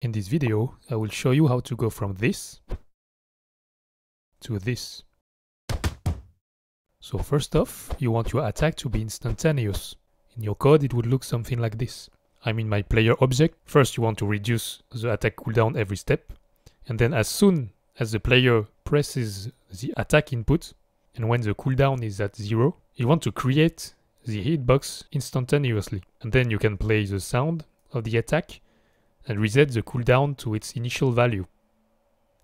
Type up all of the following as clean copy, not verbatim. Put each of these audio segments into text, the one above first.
In this video, I will show you how to go from this to this. So first off, you want your attack to be instantaneous. In your code, it would look something like this. I'm in my player object. First, you want to reduce the attack cooldown every step. And then as soon as the player presses the attack input, and when the cooldown is at 0, you want to create the hitbox instantaneously. And then you can play the sound of the attack and reset the cooldown to its initial value.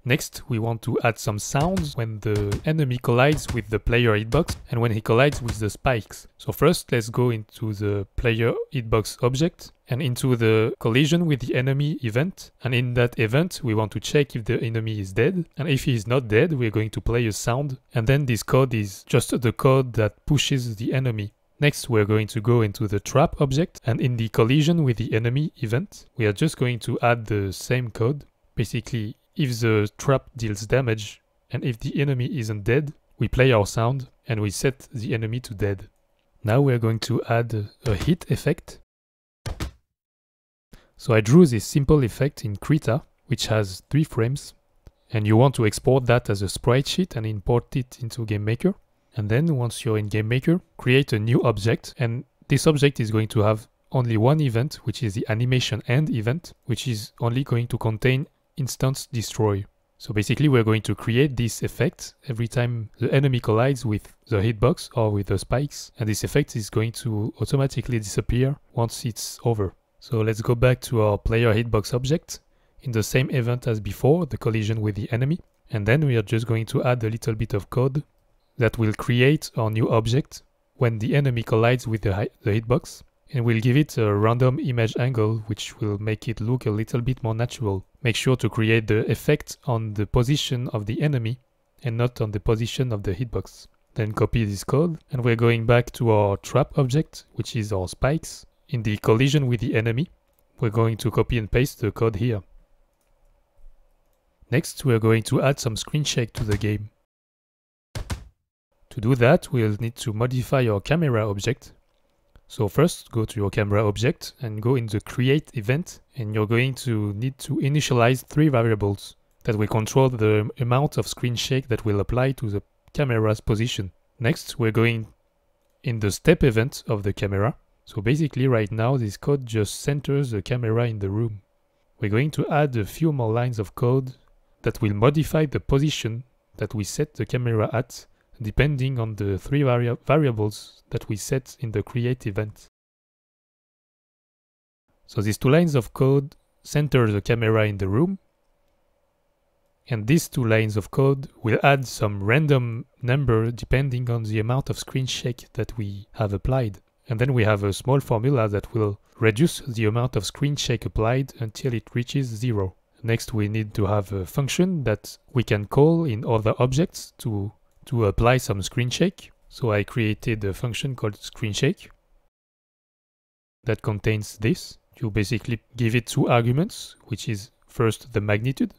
Next, we want to add some sounds when the enemy collides with the player hitbox and when he collides with the spikes. So first, let's go into the player hitbox object and into the collision with the enemy event. And in that event, we want to check if the enemy is dead. And if he is not dead, we're going to play a sound. And then this code is just the code that pushes the enemy. Next, we're going to go into the trap object, and in the collision with the enemy event, we are just going to add the same code. Basically, if the trap deals damage and if the enemy isn't dead, we play our sound and we set the enemy to dead. Now we're going to add a hit effect. So I drew this simple effect in Krita, which has 3 frames, and you want to export that as a sprite sheet and import it into GameMaker. And then once you're in GameMaker, create a new object, and this object is going to have only one event, which is the animation end event, which is only going to contain instance destroy. So basically we're going to create this effect every time the enemy collides with the hitbox or with the spikes, and this effect is going to automatically disappear once it's over. So let's go back to our player hitbox object in the same event as before, the collision with the enemy, and then we are just going to add a little bit of code that will create our new object when the enemy collides with the hitbox, and we'll give it a random image angle which will make it look a little bit more natural. Make sure to create the effect on the position of the enemy and not on the position of the hitbox. Then copy this code, and we're going back to our trap object, which is our spikes. In the collision with the enemy, we're going to copy and paste the code here. Next, we're going to add some screen shake to the game. To do that, we'll need to modify our camera object. So first, go to your camera object and go in the create event, and you're going to need to initialize 3 variables that will control the amount of screen shake that will apply to the camera's position. Next, we're going in the step event of the camera. So basically right now this code just centers the camera in the room. We're going to add a few more lines of code that will modify the position that we set the camera at, depending on the 3 variables that we set in the create event. So these 2 lines of code center the camera in the room, and these 2 lines of code will add some random number depending on the amount of screen shake that we have applied. And then we have a small formula that will reduce the amount of screen shake applied until it reaches 0. Next, we need to have a function that we can call in other objects to apply some screen shake. So I created a function called screen shake that contains this. You basically give it 2 arguments, which is first the magnitude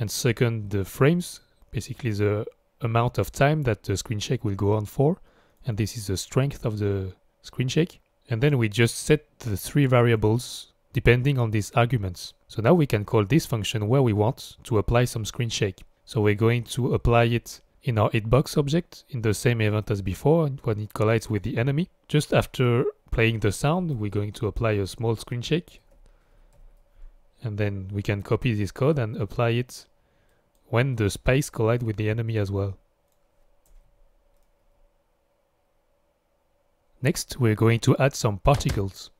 and second the frames, basically the amount of time that the screen shake will go on for, and this is the strength of the screen shake. And then we just set the 3 variables depending on these arguments. So now we can call this function where we want to apply some screen shake. So we're going to apply it in our hitbox object in the same event as before, and when it collides with the enemy. Just after playing the sound, we're going to apply a small screen shake. And then we can copy this code and apply it when the spikes collide with the enemy as well. Next, we're going to add some particles.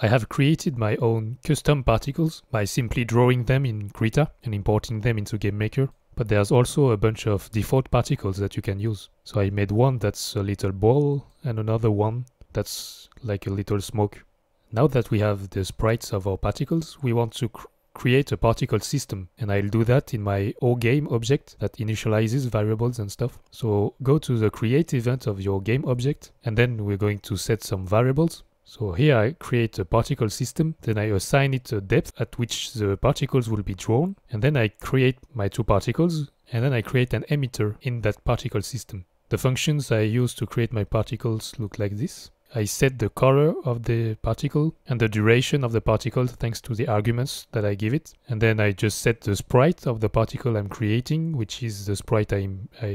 I have created my own custom particles by simply drawing them in Krita and importing them into GameMaker, but there's also a bunch of default particles that you can use. So I made one that's a little ball and another one that's like a little smoke. Now that we have the sprites of our particles, we want to create a particle system, and I'll do that in my OGame object that initializes variables and stuff. So go to the create event of your game object, and then we're going to set some variables. So here I create a particle system, then I assign it a depth at which the particles will be drawn, and then I create my 2 particles, and then I create an emitter in that particle system. The functions I use to create my particles look like this. I set the color of the particle and the duration of the particle thanks to the arguments that I give it. And then I just set the sprite of the particle I'm creating, which is the sprite I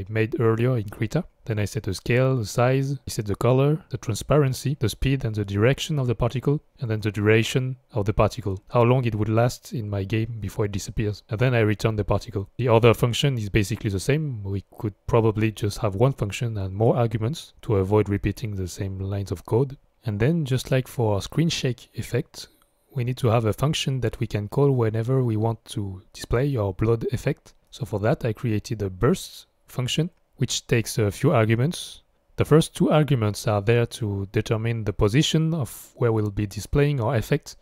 made earlier in Krita. Then I set the scale, the size, I set the color, the transparency, the speed and the direction of the particle, and then the duration of the particle, how long it would last in my game before it disappears. And then I return the particle. The other function is basically the same. We could probably just have one function and more arguments to avoid repeating the same lines of code. And then, just like for our screen shake effect, we need to have a function that we can call whenever we want to display our blood effect. So for that, I created a burst function, which takes a few arguments. The first two arguments are there to determine the position of where we'll be displaying our effect,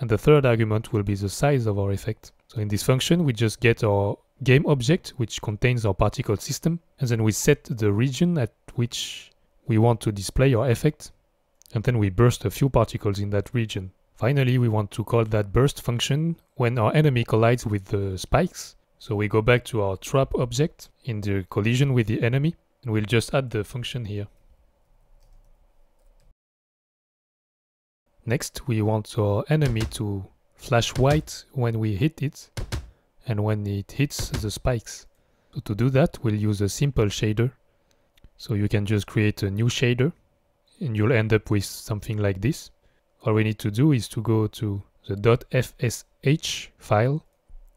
and the third argument will be the size of our effect. So in this function, we just get our game object, which contains our particle system, and then we set the region at which we want to display our effect, and then we burst a few particles in that region. Finally, we want to call that burst function when our enemy collides with the spikes. So we go back to our trap object in the collision with the enemy, and we'll just add the function here. Next, we want our enemy to flash white when we hit it, and when it hits the spikes. So to do that, we'll use a simple shader. So you can just create a new shader, and you'll end up with something like this. All we need to do is to go to the .fsh file,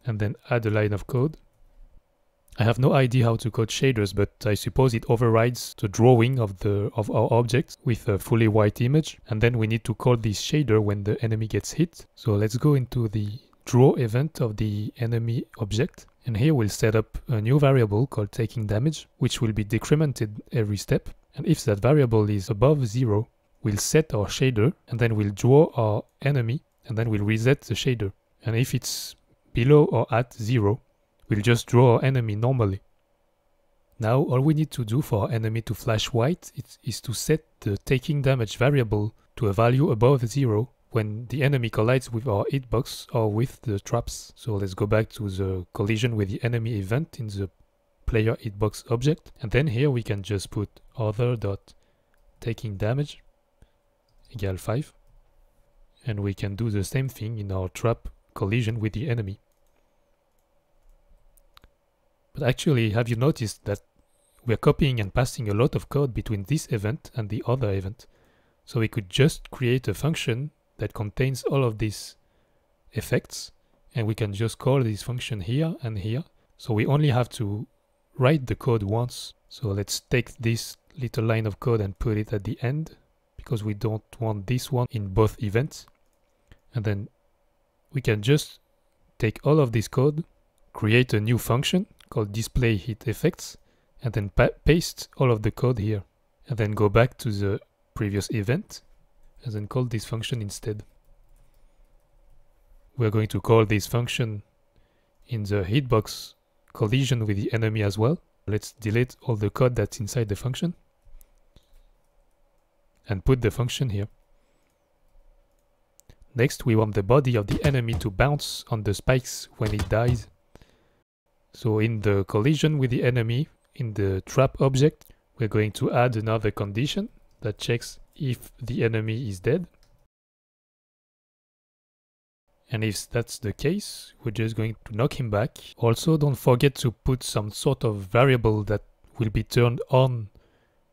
and then add a line of code. I have no idea how to code shaders, but I suppose it overrides the drawing of our object with a fully white image, and then we need to call this shader when the enemy gets hit. So let's go into the draw event of the enemy object, and here we'll set up a new variable called taking damage, which will be decremented every step, and if that variable is above 0, we'll set our shader, and then we'll draw our enemy, and then we'll reset the shader. And if it's below or at 0, we'll just draw our enemy normally. Now all we need to do for our enemy to flash white is to set the taking damage variable to a value above 0 when the enemy collides with our hitbox or with the traps. So let's go back to the collision with the enemy event in the player hitbox object, and then here we can just put other.takingDamage equal 5, and we can do the same thing in our trap collision with the enemy. But actually, have you noticed that we're copying and pasting a lot of code between this event and the other event? So we could just create a function that contains all of these effects, and we can just call this function here and here. So we only have to write the code once. So let's take this little line of code and put it at the end, because we don't want this one in both events. And then we can just take all of this code, create a new function called display hit effects, and then paste all of the code here, and then go back to the previous event and then call this function instead. We're going to call this function in the hitbox collision with the enemy as well. Let's delete all the code that's inside the function and put the function here. Next, we want the body of the enemy to bounce on the spikes when it dies. So in the collision with the enemy, in the trap object, we're going to add another condition that checks if the enemy is dead. And if that's the case, we're just going to knock him back. Also, don't forget to put some sort of variable that will be turned on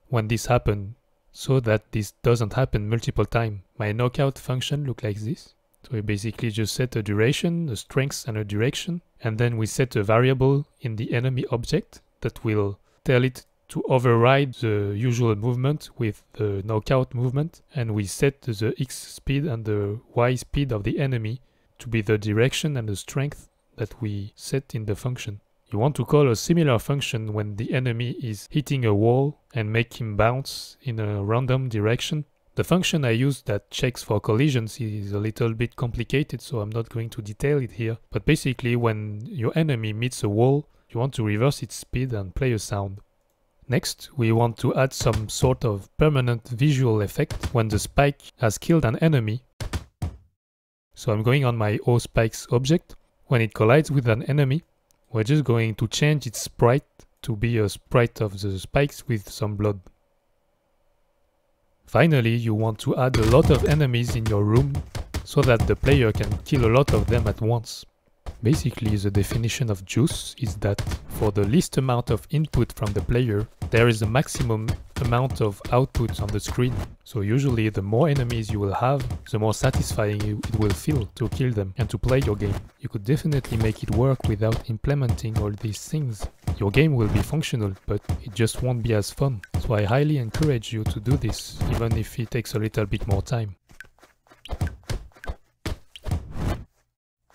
when this happens, so that this doesn't happen multiple times. My knockout function looks like this. So we basically just set a duration, a strength and a direction, and then we set a variable in the enemy object that will tell it to override the usual movement with the knockout movement, and we set the X speed and the Y speed of the enemy to be the direction and the strength that we set in the function. You want to call a similar function when the enemy is hitting a wall and make him bounce in a random direction. The function I use that checks for collisions is a little bit complicated, so I'm not going to detail it here. But basically, when your enemy meets a wall, you want to reverse its speed and play a sound. Next, we want to add some sort of permanent visual effect when the spike has killed an enemy. So I'm going on my OSpikes object. When it collides with an enemy, we're just going to change its sprite to be a sprite of the spikes with some blood. Finally, you want to add a lot of enemies in your room so that the player can kill a lot of them at once. Basically, the definition of juice is that for the least amount of input from the player, there is a maximum amount of output on the screen. So usually the more enemies you will have, the more satisfying it will feel to kill them and to play your game. You could definitely make it work without implementing all these things. Your game will be functional, but it just won't be as fun. So I highly encourage you to do this, even if it takes a little bit more time.